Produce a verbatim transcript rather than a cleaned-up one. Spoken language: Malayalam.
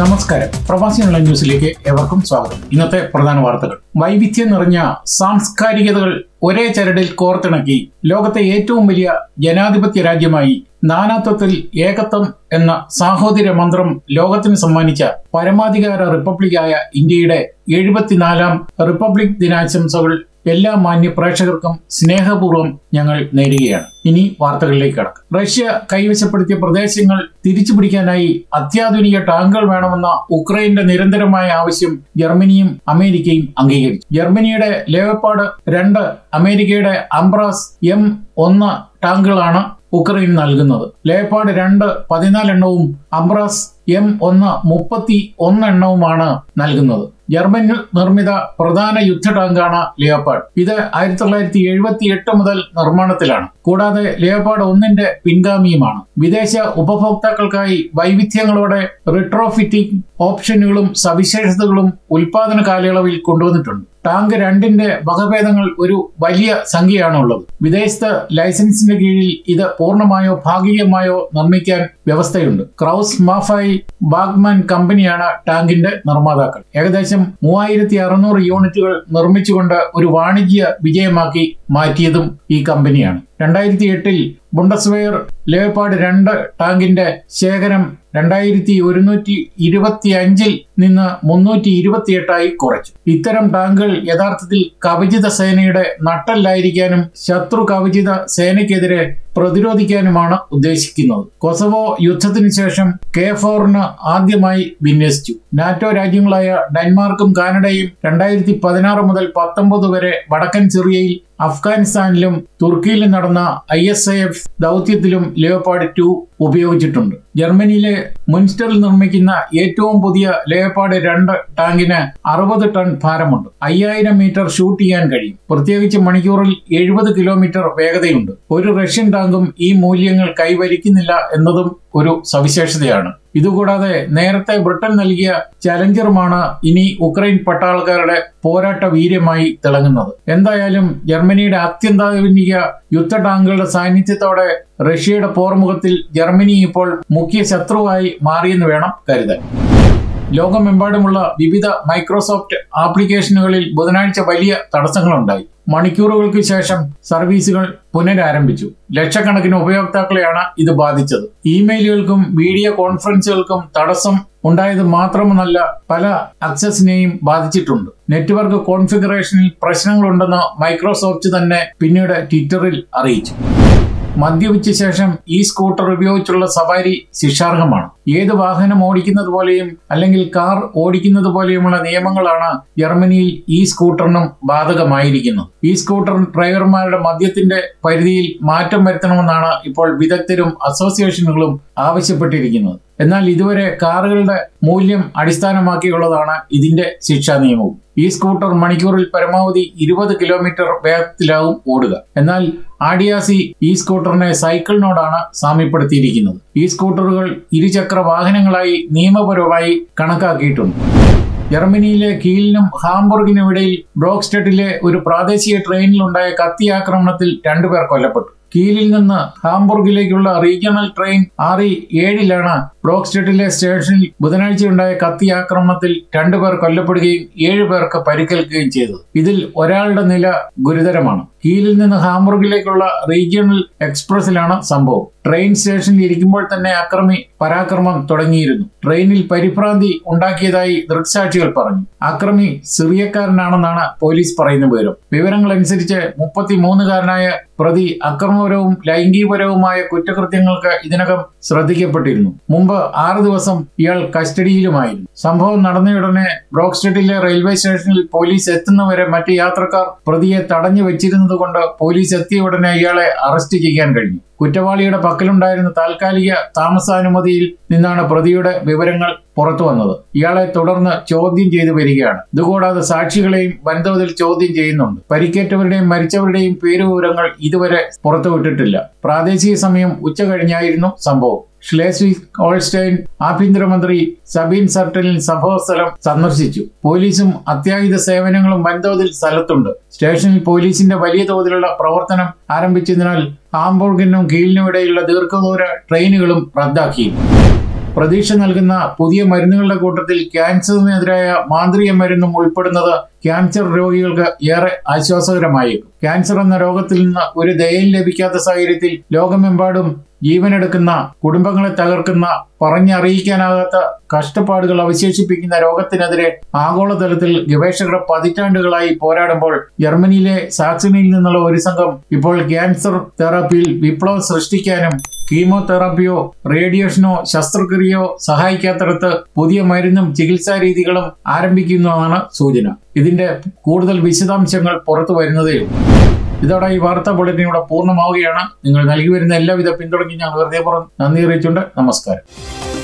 നമസ്കാരം. പ്രവാസി ഓൺലൈൻ ന്യൂസിലേക്ക് ഏവർക്കും സ്വാഗതം. ഇന്നത്തെ പ്രധാന വാർത്തകൾ. വൈവിധ്യം നിറഞ്ഞ സാംസ്കാരികതകൾ ഒരേ ചരടിൽ കോർത്തിണക്കി ലോകത്തെ ഏറ്റവും വലിയ ജനാധിപത്യ രാജ്യമായി നാനാത്വത്തിൽ ഏകത്വം എന്ന സാഹോദര്യ മന്ത്രം ലോകത്തിന് സമ്മാനിച്ച പരമാധികാര റിപ്പബ്ലിക്കായ ഇന്ത്യയുടെ എഴുപത്തിനാലാം റിപ്പബ്ലിക് ദിനാശംസകൾ എല്ലാ മാന്യ പ്രേക്ഷകർക്കും സ്നേഹപൂർവ്വം ഞങ്ങൾ നേരുകയാണ്. ഇനി വാർത്തകളിലേക്ക് കടക്കാം. റഷ്യ കൈവശപ്പെടുത്തിയ പ്രദേശങ്ങൾ തിരിച്ചുപിടിക്കാനായി അത്യാധുനിക ടാങ്കുകൾ വേണമെന്ന ഉക്രൈന്റെ നിരന്തരമായ ആവശ്യം ജർമ്മനിയും അമേരിക്കയും അംഗീകരിച്ചു. ജർമ്മനിയുടെ ലേവപ്പാട് രണ്ട്, അമേരിക്കയുടെ അംബ്രാസ് എം ഒന്ന് ടാങ്കുകളാണ് ഉക്രൈൻ നൽകുന്നത്. ലേപ്പാട് രണ്ട് പതിനാല് എണ്ണവും അംബ്രാസ് എം ഒന്ന് മുപ്പത്തി ഒന്ന് എണ്ണവുമാണ് നൽകുന്നത്. ജർമ്മൻ നിർമ്മിത പ്രധാന യുദ്ധ ടാങ്കാണ് ലേപ്പാട്. ഇത് ആയിരത്തി തൊള്ളായിരത്തി എഴുപത്തി എട്ട് മുതൽ നിർമ്മാണത്തിലാണ്. കൂടാതെ ലേപ്പാട് ഒന്നിന്റെ പിൻഗാമിയുമാണ്. വിദേശ ഉപഭോക്താക്കൾക്കായി വൈവിധ്യങ്ങളോടെ റിട്രോഫിറ്റിംഗ് ഓപ്ഷനുകളും സവിശേഷതകളും ഉൽപാദന കാലയളവിൽ കൊണ്ടുവന്നിട്ടുണ്ട്. ടാങ്ക് രണ്ടിന്റെ വകഭേദങ്ങൾ ഒരു വലിയ സംഖ്യയാണുള്ളത്. വിദേശത്ത് ലൈസൻസിന്റെ കീഴിൽ ഇത് പൂർണ്ണമായോ ഭാഗികമായോ നിർമ്മിക്കാൻ വ്യവസ്ഥയുണ്ട്. ക്രൗസ് മാഫായി ബാഗ്മാൻ കമ്പനിയാണ് ടാങ്കിന്റെ നിർമ്മാതാക്കൾ. ഏകദേശം മൂവായിരത്തി അറുന്നൂറ് യൂണിറ്റുകൾ നിർമ്മിച്ചുകൊണ്ട് ഒരു വാണിജ്യ വിജയമാക്കി മാറ്റിയതും ഈ കമ്പനിയാണ്. രണ്ടായിരത്തി എട്ടിൽ ബുണ്ടസ്വെയർ ലേപ്പാട് രണ്ട് ടാങ്കിന്റെ ശേഖരം രണ്ടായിരത്തി ഒരുന്നൂറ്റി ഇരുപത്തി അഞ്ചിൽ നിന്ന് മുന്നൂറ്റി ഇരുപത്തി എട്ടായി കുറച്ചു. ഇത്തരം ടാങ്കുകൾ യഥാർത്ഥത്തിൽ കവചിത സേനയുടെ നട്ടല്ലായിരിക്കാനും ശത്രു കവചിത സേനയ്ക്കെതിരെ പ്രതിരോധിക്കാനുമാണ് ഉദ്ദേശിക്കുന്നത്. കൊസവോ യുദ്ധത്തിന് ശേഷം കെ ഫോറിന് ആദ്യമായി വിന്യസിച്ചു. നാറ്റോ രാജ്യങ്ങളായ ഡെൻമാർക്കും കാനഡയും രണ്ടായിരത്തി പതിനാറ് മുതൽ പത്തൊമ്പത് വരെ വടക്കൻ സിറിയയിൽ, അഫ്ഗാനിസ്ഥാനിലും തുർക്കിയിലും നടന്ന ഐ എസ് ഐ എഫ് ദൗത്യത്തിലും ലേപ്പാട് ടു ഉപയോഗിച്ചിട്ടുണ്ട്. ജർമ്മനിയിലെ മുൻസ്റ്ററിൽ നിർമ്മിക്കുന്ന ഏറ്റവും പുതിയ ലേപ്പാട് രണ്ട് ടാങ്കിന് അറുപത് ടൺ ഭാരമുണ്ട്. അയ്യായിരം മീറ്റർ ഷൂട്ട് ചെയ്യാൻ കഴിയും. പ്രത്യേകിച്ച് മണിക്കൂറിൽ എഴുപത് കിലോമീറ്റർ വേഗതയുണ്ട്. ഒരു റഷ്യൻ ടാങ്കും ഈ മൂല്യങ്ങൾ കൈവരിക്കുന്നില്ല എന്നതും ഒരു സവിശേഷതയാണ്. ഇതുകൂടാതെ നേരത്തെ ബ്രിട്ടൻ നൽകിയ ചലഞ്ചറുമാണ് ഇനി ഉക്രൈൻ പട്ടാളക്കാരുടെ പോരാട്ട വീര്യമായി തിളങ്ങുന്നത്. എന്തായാലും ജർമ്മനിയുടെ അത്യന്താധുനിക യുദ്ധ ടാങ്കുകളുടെ സാന്നിധ്യത്തോടെ റഷ്യയുടെ പോർമുഖത്തിൽ ജർമ്മനി ഇപ്പോൾ മുഖ്യ ശത്രുവായി മാറിയെന്ന് വേണം കരുതാൻ. ലോകമെമ്പാടുമുള്ള വിവിധ മൈക്രോസോഫ്റ്റ് ആപ്ലിക്കേഷനുകളിൽ ബുധനാഴ്ച വലിയ തടസ്സങ്ങളുണ്ടായി. മണിക്കൂറുകൾക്ക് ശേഷം സർവീസുകൾ പുനരാരംഭിച്ചു. ലക്ഷക്കണക്കിന് ഉപയോക്താക്കളെയാണ് ഇത് ബാധിച്ചത്. ഇമെയിലുകൾക്കും വീഡിയോ കോൺഫറൻസുകൾക്കും തടസ്സം ഉണ്ടായത് മാത്രമല്ല, പല ആക്സസിനെയും ബാധിച്ചിട്ടുണ്ട്. നെറ്റ്വർക്ക് കോൺഫിഗറേഷനിൽ പ്രശ്നങ്ങളുണ്ടെന്ന് മൈക്രോസോഫ്റ്റ് തന്നെ പിന്നീട് ട്വിറ്ററിൽ അറിയിച്ചു. മദ്യപിച്ച ശേഷം ഈ സ്കൂട്ടർ ഉപയോഗിച്ചുള്ള സവാരി ശിക്ഷാർഹമാണ്. ഏത് വാഹനം ഓടിക്കുന്നത് പോലെയും അല്ലെങ്കിൽ കാർ ഓടിക്കുന്നത് പോലെയുമുള്ള നിയമങ്ങളാണ് ജർമ്മനിയിൽ ഈ സ്കൂട്ടറിനും ബാധകമായിരിക്കുന്നത്. ഈ സ്കൂട്ടർ ഡ്രൈവർമാരുടെ മദ്യത്തിന്റെ പരിധിയിൽ മാറ്റം വരുത്തണമെന്നാണ് ഇപ്പോൾ വിദഗ്ധരും അസോസിയേഷനുകളും ആവശ്യപ്പെട്ടിരിക്കുന്നത്. എന്നാൽ ഇതുവരെ കാറുകളുടെ മൂല്യം അടിസ്ഥാനമാക്കിയുള്ളതാണ് ഇതിന്റെ ശിക്ഷാ നിയമവും. ഈ സ്കൂട്ടർ മണിക്കൂറിൽ പരമാവധി ഇരുപത് കിലോമീറ്റർ വേഗത്തിലാവും ഓടുക. എന്നാൽ ആഡിയാസി ഈ സ്കൂട്ടറിനെ സൈക്കിളിനോടാണ് സാമ്യപ്പെടുത്തിയിരിക്കുന്നത്. ഈ സ്കൂട്ടറുകൾ ഇരുചക്ര വാഹനങ്ങളായി നിയമപരമായി കണക്കാക്കിയിട്ടുണ്ട്. ജർമ്മനിയിലെ കീലിനും ഹാംബർഗിനും ഇടയിൽ ബ്രോക്സ്റ്റഡിലെ ഒരു പ്രാദേശിക ട്രെയിനിലുണ്ടായ കത്തിയാക്രമണത്തിൽ രണ്ടുപേർ കൊല്ലപ്പെട്ടു. കീലിൽ നിന്ന് ഹാംബർഗിലേക്കുള്ള റീജിയണൽ ട്രെയിൻ ആർ ഇ ഏഴിലാണ് ബ്രോക്സ്റ്റഡിലെ സ്റ്റേഷനിൽ ബുധനാഴ്ചയുണ്ടായ കത്തി ആക്രമണത്തിൽ രണ്ടുപേർ കൊല്ലപ്പെടുകയും ഏഴുപേർക്ക് പരിക്കേൽക്കുകയും ചെയ്തു. ഇതിൽ ഒരാളുടെ നില ഗുരുതരമാണ്. കീലിൽ നിന്ന് ഹാംബർഗിലേക്കുള്ള റീജിയണൽ എക്സ്പ്രസിലാണ് സംഭവം. ട്രെയിൻ സ്റ്റേഷനിൽ ഇരിക്കുമ്പോൾ തന്നെ അക്രമി പരാക്രമം തുടങ്ങിയിരുന്നു. ട്രെയിനിൽ പരിഭ്രാന്തി ഉണ്ടാക്കിയതായി ദൃക്സാക്ഷികൾ പറഞ്ഞു. അക്രമി സിറിയക്കാരനാണെന്നാണ് പോലീസ് പറയുന്ന വിവരം. വിവരങ്ങളനുസരിച്ച് മുപ്പത്തിമൂന്നുകാരനായ പ്രതി അക്രമപരവും ലൈംഗികപരവുമായ കുറ്റകൃത്യങ്ങൾക്ക് ഇതിനകം ശ്രദ്ധിക്കപ്പെട്ടിരുന്നു. മുമ്പ് ആറു ദിവസം ഇയാൾ കസ്റ്റഡിയിലുമായിരുന്നു. സംഭവം നടന്നയുടനെ ബ്രോക്സ്റ്റഡിലെ റെയിൽവേ സ്റ്റേഷനിൽ പോലീസ് എത്തുന്നവരെ മറ്റ് യാത്രക്കാർ പ്രതിയെ തടഞ്ഞു വെച്ചിരുന്നത് കൊണ്ട് പോലീസ് എത്തിയ ഉടനെ ഇയാളെ അറസ്റ്റ് ചെയ്യാൻ കഴിഞ്ഞു. കുറ്റവാളിയുടെ പക്കലുണ്ടായിരുന്ന താൽക്കാലിക താമസാനുമതിയിൽ നിന്നാണ് പ്രതിയുടെ വിവരങ്ങൾ പുറത്തു വന്നത്. ഇയാളെ തുടർന്ന് ചോദ്യം ചെയ്തു വരികയാണ്. ഇതുകൂടാതെ സാക്ഷികളെയും വൻതോതിൽ ചോദ്യം ചെയ്യുന്നുണ്ട്. പരിക്കേറ്റവരുടെയും മരിച്ചവരുടെയും പേരുവിവരങ്ങൾ ഇതുവരെ പുറത്തുവിട്ടിട്ടില്ല. പ്രാദേശിക സമയം ഉച്ച കഴിഞ്ഞായിരുന്നു സംഭവം. ഷ്ലെസ്വിഗ് ഹോൾസ്റ്റൈൻ ആഭ്യന്തരമന്ത്രി സബീൻ സർട്ടനിൽ സംഭവസ്ഥലം സന്ദർശിച്ചു. പോലീസും അത്യാഹിത സേവനങ്ങളും വൻതോതിൽ സ്ഥലത്തുണ്ട്. സ്റ്റേഷനിൽ പോലീസിന്റെ വലിയ തോതിലുള്ള പ്രവർത്തനം ആരംഭിച്ചതിനാൽ ഹാംബോർഗിനും കീലിനും ഇടയിലുള്ള ദീർഘദൂര ട്രെയിനുകളും റദ്ദാക്കി. പ്രതീക്ഷ നൽകുന്ന പുതിയ മരുന്നുകളുടെ കൂട്ടത്തിൽ ക്യാൻസറിനെതിരായ മാന്ത്രിക മരുന്നും ഉൾപ്പെടുന്നത് ക്യാൻസർ രോഗികൾക്ക് ഏറെ ആശ്വാസകരമായേക്കും. ക്യാൻസർ എന്ന രോഗത്തിൽ നിന്ന് ഒരു ദയയും ലഭിക്കാത്ത സാഹചര്യത്തിൽ ലോകമെമ്പാടും ജീവനെടുക്കുന്ന, കുടുംബങ്ങളെ തകർക്കുന്ന, പറഞ്ഞറിയിക്കാനാകാത്ത കഷ്ടപ്പാടുകൾ അവശേഷിപ്പിക്കുന്ന രോഗത്തിനെതിരെ ആഗോളതലത്തിൽ ഗവേഷകർ പതിറ്റാണ്ടുകളായി പോരാടുമ്പോൾ ജർമ്മനിയിലെ സാക്സണിയിൽ നിന്നുള്ള ഒരു സംഘം ഇപ്പോൾ ക്യാൻസർ തെറാപ്പിയിൽ വിപ്ലവം സൃഷ്ടിക്കാനും കീമോതെറാപ്പിയോ റേഡിയേഷനോ ശസ്ത്രക്രിയയോ സഹായിക്കാത്തടത്ത് പുതിയ മരുന്നും ചികിത്സാ രീതികളും ആരംഭിക്കുന്നതാണ് സൂചന. ഇതിന്റെ കൂടുതൽ വിശദാംശങ്ങൾ പുറത്തു വരുന്നതേയുള്ളൂ. ഇതോടെ ഈ വാർത്താ ബുള്ളറ്റിൻ ഇവിടെ പൂർണ്ണമാവുകയാണ്. നിങ്ങൾ നൽകി വരുന്ന എല്ലാവിധ പിന്തുണയ്ക്കും ഞാൻ ഹൃദയപൂർവ്വം നന്ദി അറിയിച്ചുകൊണ്ട് നമസ്കാരം.